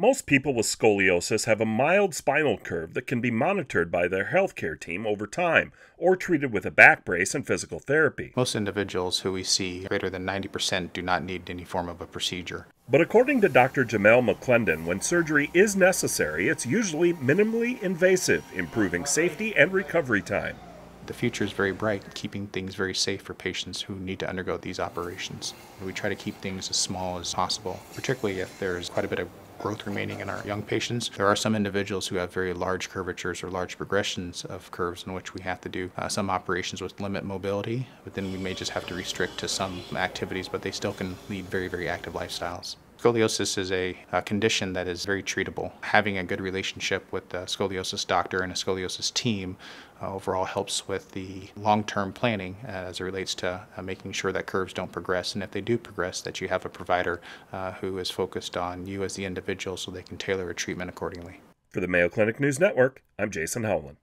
Most people with scoliosis have a mild spinal curve that can be monitored by their healthcare team over time or treated with a back brace and physical therapy. Most individuals who we see, greater than 90%, do not need any form of a procedure. But according to Dr. Jamal McClendon, when surgery is necessary, it's usually minimally invasive, improving safety and recovery time. The future is very bright, keeping things very safe for patients who need to undergo these operations. We try to keep things as small as possible, particularly if there's quite a bit of growth remaining in our young patients. There are some individuals who have very large curvatures or large progressions of curves in which we have to do some operations with limit mobility, but then we may just have to restrict to some activities, but they still can lead very, very active lifestyles. Scoliosis is a condition that is very treatable. Having a good relationship with a scoliosis doctor and a scoliosis team overall helps with the long-term planning as it relates to making sure that curves don't progress, and if they do progress, that you have a provider who is focused on you as the individual so they can tailor a treatment accordingly. For the Mayo Clinic News Network, I'm Jason Howland.